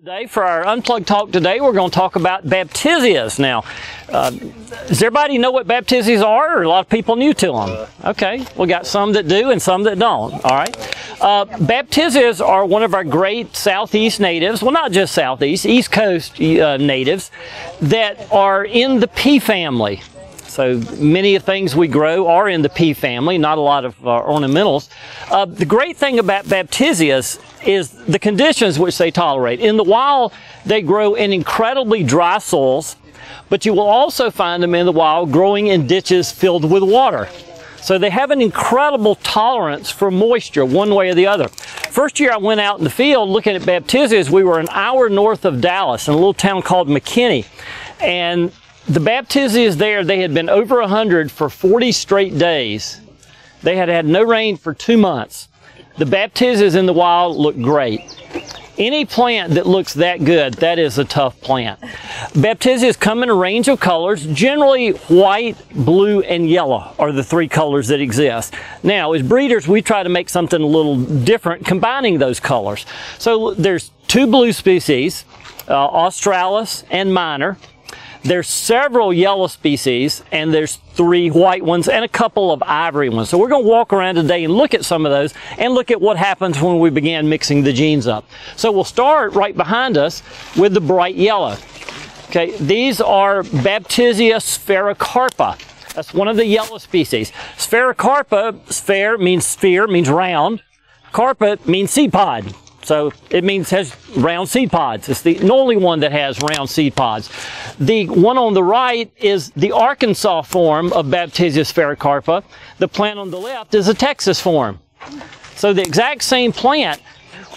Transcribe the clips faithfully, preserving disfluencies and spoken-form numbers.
Today, for our Unplugged Talk today, we're going to talk about baptisias. Now, uh, does everybody know what baptisias are, or a lot of people new to them? Okay, we got some that do and some that don't, all right? Uh, baptisias are one of our great southeast natives, well not just southeast, east coast uh, natives, that are in the pea family. So many of the things we grow are in the pea family, not a lot of uh, ornamentals. Uh, the great thing about baptisias is the conditions which they tolerate. In the wild, they grow in incredibly dry soils, but you will also find them in the wild growing in ditches filled with water. So they have an incredible tolerance for moisture, one way or the other. First year I went out in the field looking at baptisias, we were an hour north of Dallas in a little town called McKinney. And the baptisias there, they had been over one hundred for forty straight days. They had had no rain for two months. The baptisias in the wild look great. Any plant that looks that good, that is a tough plant. Baptisias come in a range of colors. Generally, white, blue, and yellow are the three colors that exist. Now, as breeders, we try to make something a little different combining those colors. So there's two blue species, uh, Australis and Minor. There's several yellow species, and there's three white ones and a couple of ivory ones. So we're going to walk around today and look at some of those and look at what happens when we begin mixing the genes up. So we'll start right behind us with the bright yellow. Okay, these are Baptisia sphaerocarpa. That's one of the yellow species. Sphaerocarpa, sphere means sphere, means round. Carpa means seed pod. So it means has round seed pods. It's the only one that has round seed pods. The one on the right is the Arkansas form of Baptisia sphaerocarpa. The plant on the left is a Texas form. So the exact same plant,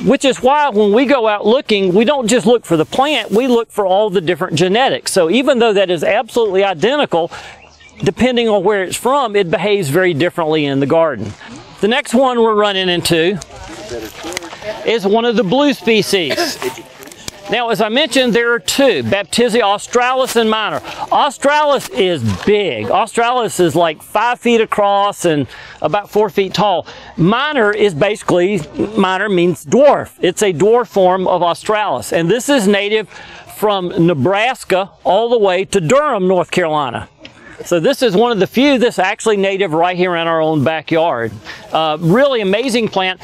which is why when we go out looking, we don't just look for the plant, we look for all the different genetics. So even though that is absolutely identical, depending on where it's from, it behaves very differently in the garden. The next one we're running into is one of the blue species. Now, as I mentioned, there are two, Baptisia australis and minor. Australis is big. Australis is like five feet across and about four feet tall. Minor is basically, minor means dwarf. It's a dwarf form of Australis. And this is native from Nebraska all the way to Durham, North Carolina. So this is one of the few that's actually native right here in our own backyard. Uh, really amazing plant.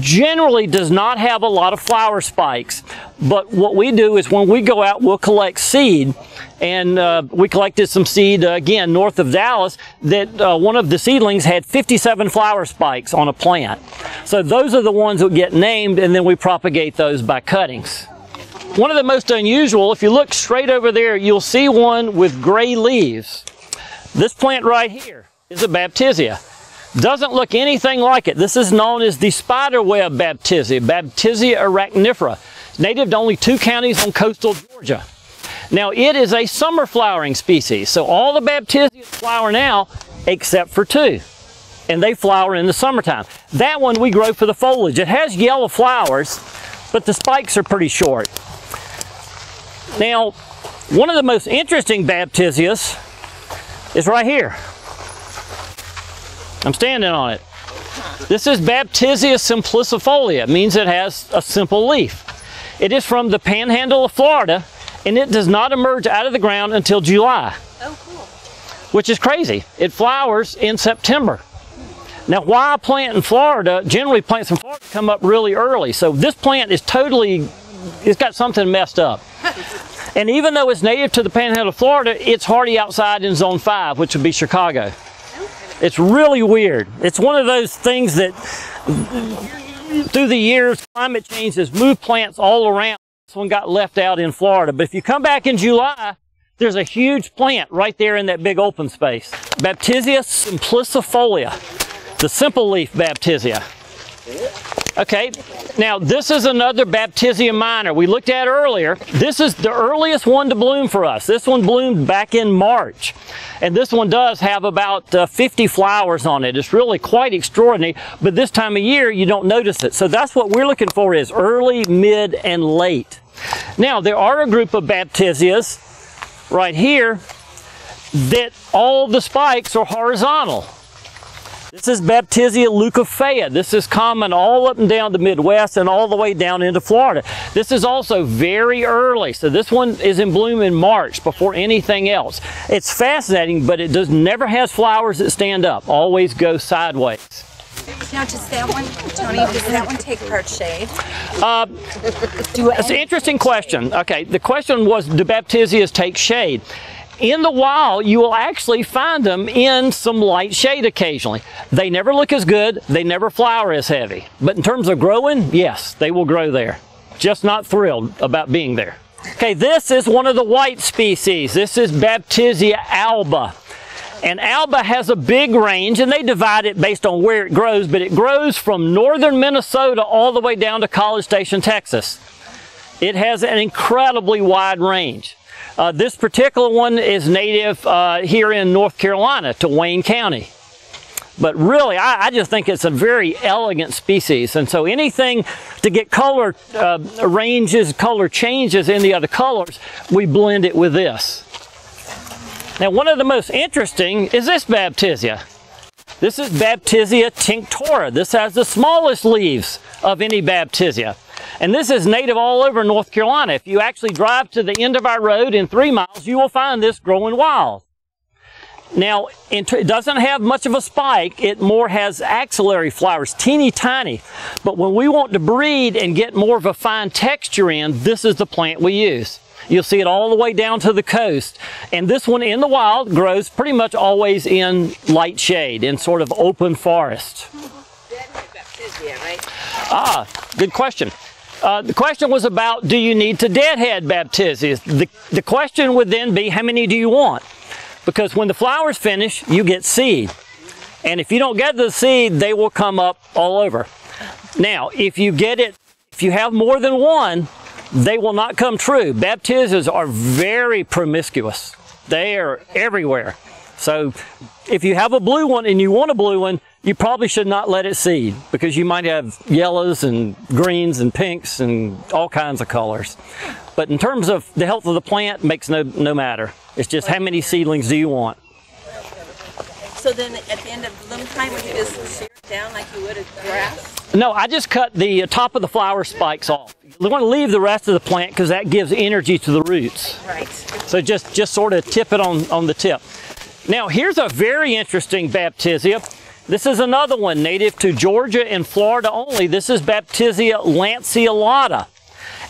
Generally does not have a lot of flower spikes, but what we do is when we go out, we'll collect seed. And uh, we collected some seed, uh, again, north of Dallas, that uh, one of the seedlings had fifty-seven flower spikes on a plant. So those are the ones that get named, and then we propagate those by cuttings. One of the most unusual, if you look straight over there, you'll see one with gray leaves. This plant right here is a Baptisia. Doesn't look anything like it. This is known as the spiderweb Baptisia, Baptisia arachnifera, native to only two counties on coastal Georgia. Now it is a summer flowering species, so all the Baptisias flower now except for two, and they flower in the summertime. That one we grow for the foliage. It has yellow flowers, but the spikes are pretty short. Now, one of the most interesting Baptisias is right here. I'm standing on it. This is Baptisia simplicifolia. It means it has a simple leaf. It is from the panhandle of Florida, and it does not emerge out of the ground until July. Oh, cool. Which is crazy. It flowers in September. Now, why a plant in Florida, generally plants in Florida come up really early. So this plant is totally, it's got something messed up. And even though it's native to the panhandle of Florida, it's hardy outside in zone five, which would be Chicago. It's really weird. It's one of those things that through the years, climate change has moved plants all around. This one got left out in Florida. But if you come back in July, there's a huge plant right there in that big open space. Baptisia simplicifolia, the simple leaf Baptisia. Okay, now this is another Baptisia minor we looked at earlier. This is the earliest one to bloom for us. This one bloomed back in March. And this one does have about uh, fifty flowers on it. It's really quite extraordinary, but this time of year you don't notice it. So that's what we're looking for is early, mid, and late. Now there are a group of Baptisias right here that all the spikes are horizontal. This is Baptisia leucophaea. This is common all up and down the Midwest and all the way down into Florida. This is also very early. So this one is in bloom in March before anything else. It's fascinating, but it does never has flowers that stand up. Always go sideways. Now, does that one, Tony, does that one take part shade? Uh, it's an interesting question. Okay, the question was, do Baptisias take shade? In the wild, you will actually find them in some light shade occasionally. They never look as good, they never flower as heavy. But in terms of growing, yes, they will grow there. Just not thrilled about being there. Okay, this is one of the white species. This is Baptisia alba. And alba has a big range, and they divide it based on where it grows, but it grows from northern Minnesota all the way down to College Station, Texas. It has an incredibly wide range. Uh, this particular one is native uh, here in North Carolina to Wayne County. But really, I, I just think it's a very elegant species. And so anything to get color uh, ranges, color changes in the other colors, we blend it with this. Now, one of the most interesting is this Baptisia. This is Baptisia tinctoria. This has the smallest leaves of any Baptisia. And this is native all over North Carolina. If you actually drive to the end of our road in three miles, you will find this growing wild. Now, it doesn't have much of a spike. It more has axillary flowers, teeny tiny. But when we want to breed and get more of a fine texture in, this is the plant we use. You'll see it all the way down to the coast. And this one in the wild grows pretty much always in light shade, in sort of open forest. Baptisia, right? Ah, good question. Uh, the question was about, do you need to deadhead Baptisias? The, the question would then be, how many do you want? Because when the flowers finish, you get seed. And if you don't get the seed, they will come up all over. Now, if you get it, if you have more than one, they will not come true. Baptisias are very promiscuous. They are everywhere. So if you have a blue one and you want a blue one, you probably should not let it seed because you might have yellows and greens and pinks and all kinds of colors. But in terms of the health of the plant, makes no, no matter. It's just how many seedlings do you want? So then at the end of bloom time, would you just shear it down like you would a grass? No, I just cut the top of the flower spikes off. You want to leave the rest of the plant because that gives energy to the roots. Right. So just, just sort of tip it on, on the tip. Now here's a very interesting Baptisia. This is another one native to Georgia and Florida only. This is Baptisia lanceolata.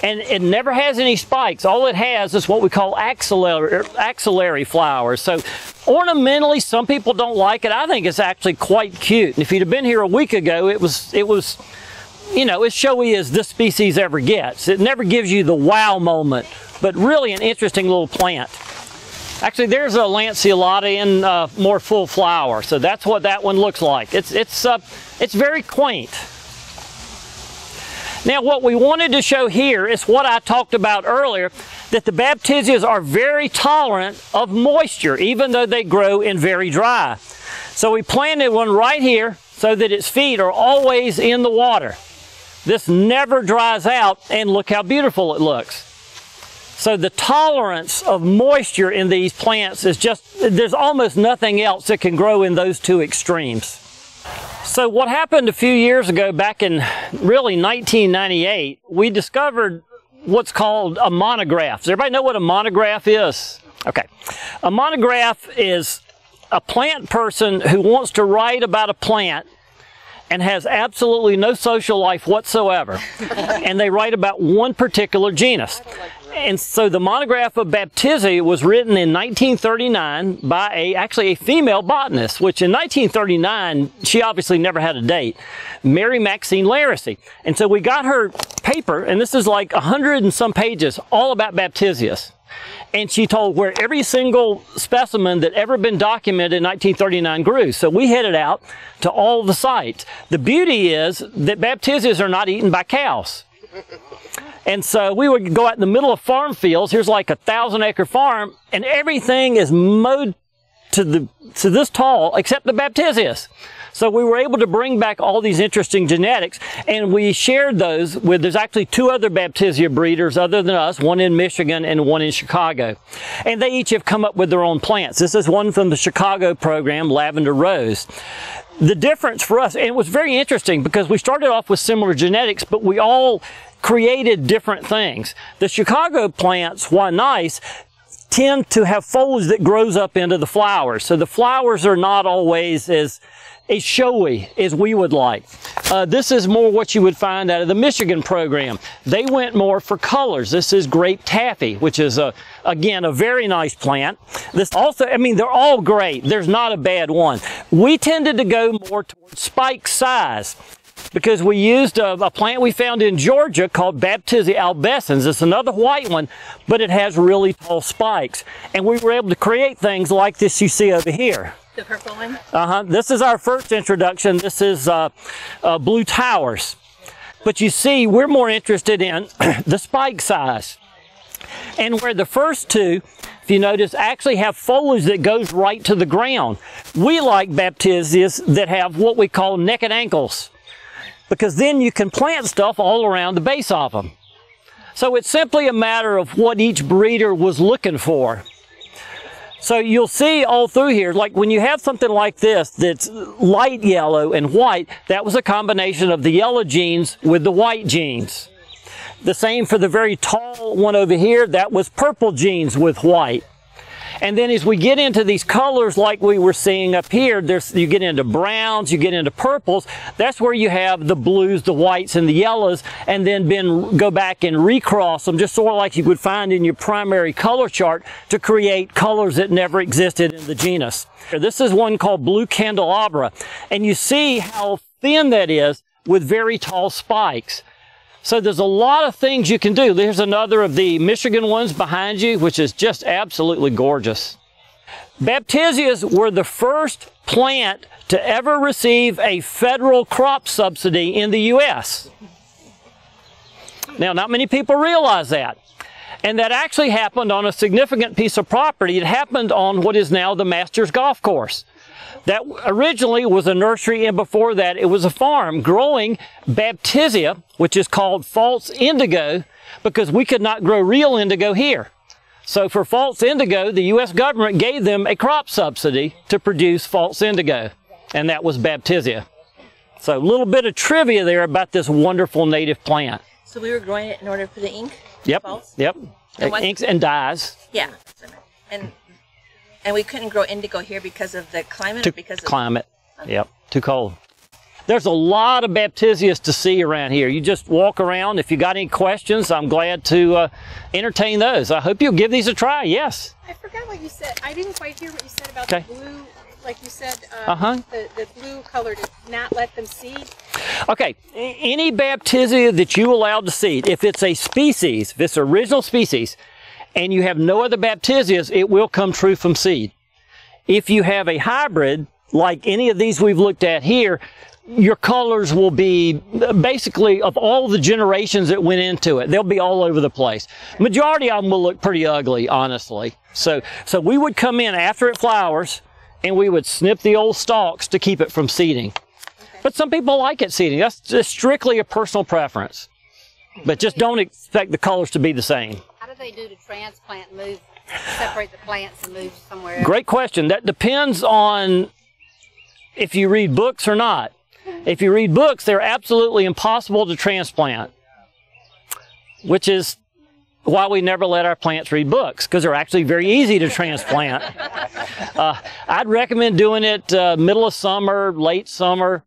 And it never has any spikes. All it has is what we call axillary, axillary flowers. So ornamentally, some people don't like it. I think it's actually quite cute. And if you'd have been here a week ago, it was, it was, you know, as showy as this species ever gets. It never gives you the wow moment, but really an interesting little plant. Actually, there's a lanceolata in uh, more full flower. So that's what that one looks like. It's, it's, uh, it's very quaint. Now, what we wanted to show here is what I talked about earlier, that the Baptisias are very tolerant of moisture, even though they grow in very dry. So we planted one right here so that its feet are always in the water. This never dries out, and look how beautiful it looks. So the tolerance of moisture in these plants is just, there's almost nothing else that can grow in those two extremes. So what happened a few years ago, back in really nineteen ninety-eight, we discovered what's called a monograph. Does everybody know what a monograph is? Okay. A monograph is a plant person who wants to write about a plant and has absolutely no social life whatsoever. And they write about one particular genus. And so the monograph of Baptisia was written in nineteen thirty-nine by a, actually a female botanist, which in nineteen thirty-nine, she obviously never had a date, Mary Maxine Laracy. And so we got her paper, and this is like a hundred and some pages, all about Baptisias. And she told where every single specimen that ever been documented in nineteen thirty-nine grew. So we headed out to all the sites. The beauty is that Baptisias are not eaten by cows. And so we would go out in the middle of farm fields. Here's like a thousand acre farm, and everything is mowed to the to this tall except the Baptisias. So we were able to bring back all these interesting genetics, and we shared those with, there's actually two other Baptisia breeders other than us, one in Michigan and one in Chicago. And they each have come up with their own plants. This is one from the Chicago program, Lavender Rose. the difference for us, and it was very interesting because we started off with similar genetics, but we all created different things. The Chicago plants, while nice, tend to have foliage that grows up into the flowers. So the flowers are not always as, as showy as we would like. Uh, this is more what you would find out of the Michigan program. They went more for colors. This is Grape Taffy, which is, a, again, a very nice plant. This also, I mean, they're all great. There's not a bad one. We tended to go more towards spike size, because we used a, a plant we found in Georgia called Baptisia albescens. It's another white one, but it has really tall spikes. And we were able to create things like this you see over here. The purple one? Uh-huh. This is our first introduction. This is uh, uh, Blue Towers. But you see, we're more interested in the spike size. And where the first two, if you notice, actually have foliage that goes right to the ground. We like Baptisias that have what we call neck and ankles, because then you can plant stuff all around the base of them. So it's simply a matter of what each breeder was looking for. So you'll see all through here, like when you have something like this that's light yellow and white, that was a combination of the yellow genes with the white genes. The same for the very tall one over here, that was purple genes with white. And then as we get into these colors like we were seeing up here, there's, you get into browns, you get into purples, that's where you have the blues, the whites, and the yellows, and then been, go back and recross them, just sort of like you would find in your primary color chart, to create colors that never existed in the genus. This is one called Blue Candelabra, and you see how thin that is with very tall spikes. So there's a lot of things you can do. There's another of the Michigan ones behind you, which is just absolutely gorgeous. Baptisias were the first plant to ever receive a federal crop subsidy in the U S Now, not many people realize that. And that actually happened on a significant piece of property. It happened on what is now the Masters Golf Course. That originally was a nursery, and before that it was a farm growing Baptisia, which is called false indigo, because we could not grow real indigo here. So for false indigo, the U S government gave them a crop subsidy to produce false indigo, and that was Baptisia. So a little bit of trivia there about this wonderful native plant. So we were growing it in order for the ink? Yep, false? Yep. And inks and dyes. Yeah. And And we couldn't grow indigo here because of the climate? Too, or because of climate, okay. Yep, too cold. There's a lot of Baptisias to see around here. You just walk around. If you got any questions, I'm glad to uh, entertain those. I hope you'll give these a try, yes. I forgot what you said. I didn't quite hear what you said about okay. the blue, like you said, um, uh-huh. the, the blue color to not let them seed. Okay, any Baptisia that you allowed to seed, if it's a species, if it's original species, and you have no other Baptisias, it will come true from seed. If you have a hybrid, like any of these we've looked at here, your colors will be basically of all the generations that went into it. They'll be all over the place. Majority of them will look pretty ugly, honestly. So, so we would come in after it flowers, and we would snip the old stalks to keep it from seeding. Okay. But some people like it seeding. That's just strictly a personal preference. But just don't expect the colors to be the same. They do to transplant, move, separate the plants and move somewhere else? Great question. That depends on if you read books or not. If you read books, they're absolutely impossible to transplant, which is why we never let our plants read books, because they're actually very easy to transplant. uh, I'd recommend doing it uh, middle of summer, late summer.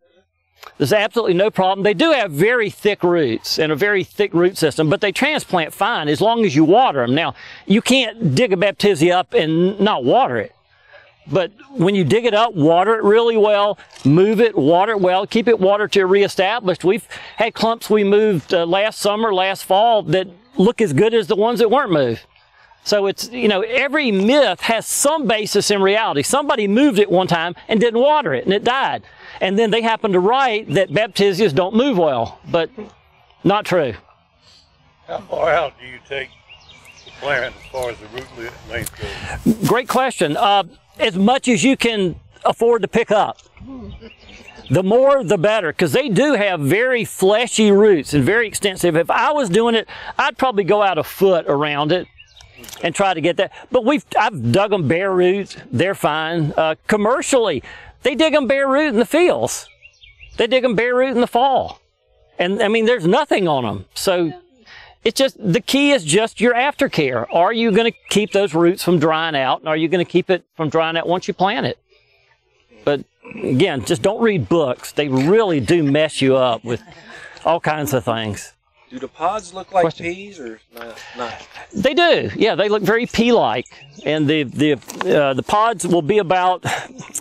There's absolutely no problem. They do have very thick roots and a very thick root system, but they transplant fine as long as you water them. Now, you can't dig a Baptisia up and not water it. But when you dig it up, water it really well, move it, water it well, keep it water till reestablished. We've had clumps we moved uh, last summer, last fall, that look as good as the ones that weren't moved. So it's, you know, every myth has some basis in reality. Somebody moved it one time and didn't water it, and it died. And then they happened to write that Baptisias don't move well, but not true. How far out do you take the plant as far as the root length goes? Great question. Uh, as much as you can afford to pick up. The more, the better, because they do have very fleshy roots and very extensive. If I was doing it, I'd probably go out a foot around it and try to get that. But we've I've dug them bare roots. They're fine. Uh, commercially, They dig them bare root in the fields. They dig them bare root in the fall. And I mean, there's nothing on them. So it's just, the key is just your aftercare. Are you going to keep those roots from drying out? And are you going to keep it from drying out once you plant it? But again, just don't read books. They really do mess you up with all kinds of things. Do the pods look like Question. peas or not? No. They do. Yeah, they look very pea-like, and the the uh, the pods will be about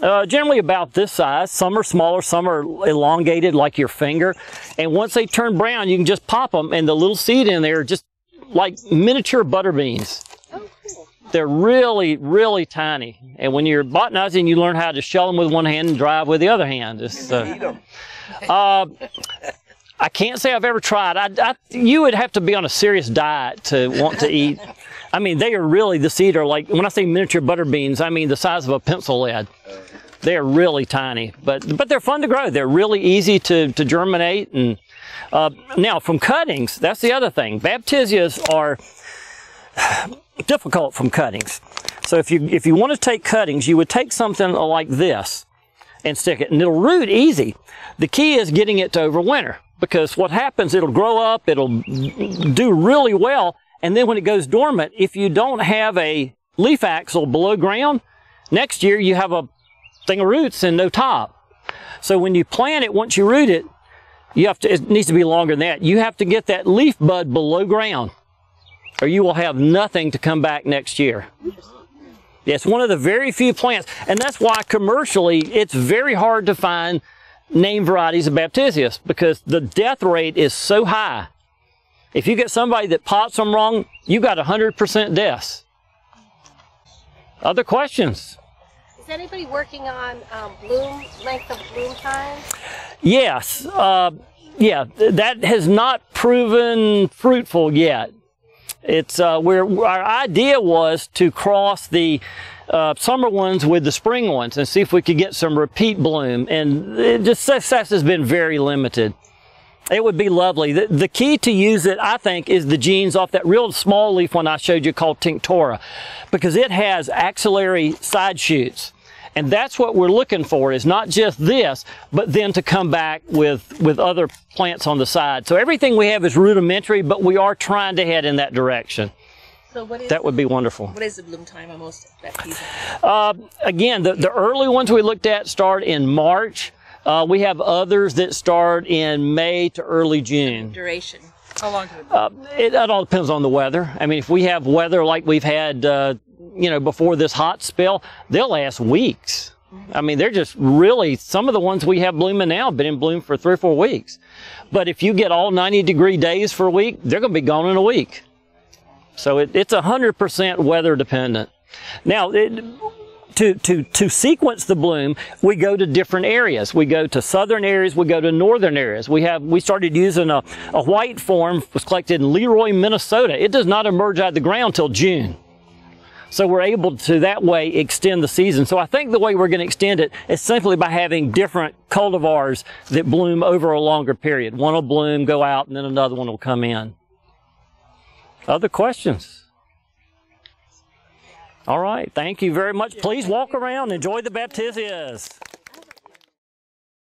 uh, generally about this size. Some are smaller, some are elongated like your finger. And once they turn brown, you can just pop them, and the little seed in there are just like miniature butter beans. Oh, cool. They're really, really tiny. And when you're botanizing, you learn how to shell them with one hand and drive with the other hand. It's, uh, eat them. Uh, I can't say I've ever tried. I, I, you would have to be on a serious diet to want to eat. I mean, they are really, the seed are like, when I say miniature butter beans, I mean the size of a pencil lead. They're really tiny, but but they're fun to grow. They're really easy to, to germinate. And uh, now from cuttings, that's the other thing. Baptisias are difficult from cuttings. So if you, if you want to take cuttings, you would take something like this and stick it, and it'll root easy. The key is getting it to overwinter. Because what happens, it'll grow up, it'll do really well, and then when it goes dormant, if you don't have a leaf axil below ground, next year you have a thing of roots and no top. So when you plant it, once you root it, you have to, it needs to be longer than that. You have to get that leaf bud below ground, or you will have nothing to come back next year. It's one of the very few plants, and that's why commercially it's very hard to find name varieties of Baptisias, because the death rate is so high. If you get somebody that pops them wrong, you got one hundred percent deaths. Other questions? Is anybody working on um, bloom, length of bloom time? Yes. Uh, yeah, that has not proven fruitful yet. It's uh, where our idea was to cross the Uh, summer ones with the spring ones and see if we could get some repeat bloom, and it just, success has been very limited. It would be lovely. The, the key to use it, I think, is the genes off that real small leaf one I showed you called Tinctoria, because it has axillary side shoots, and that's what we're looking for, is not just this, but then to come back with, with other plants on the side. So everything we have is rudimentary, but we are trying to head in that direction. So what is, that would be wonderful. What is the bloom time on most Baptisias? Uh, again, the, the early ones we looked at start in March. Uh, we have others that start in May to early June. Duration? How long? It, uh, it, it all depends on the weather. I mean, if we have weather like we've had, uh, you know, before this hot spell, they'll last weeks. Mm-hmm. I mean, they're just really, some of the ones we have blooming now have been in bloom for three or four weeks. But if you get all ninety degree days for a week, they're going to be gone in a week. So it, it's one hundred percent weather dependent. Now, it, to, to, to sequence the bloom, we go to different areas. We go to southern areas, we go to northern areas. We have, we started using a, a white form, was collected in Leroy, Minnesota. It does not emerge out of the ground till June. So we're able to that way extend the season. So I think the way we're going to extend it is simply by having different cultivars that bloom over a longer period. One will bloom, go out, and then another one will come in. Other questions? All right, thank you very much. Please walk around, enjoy the Baptisias.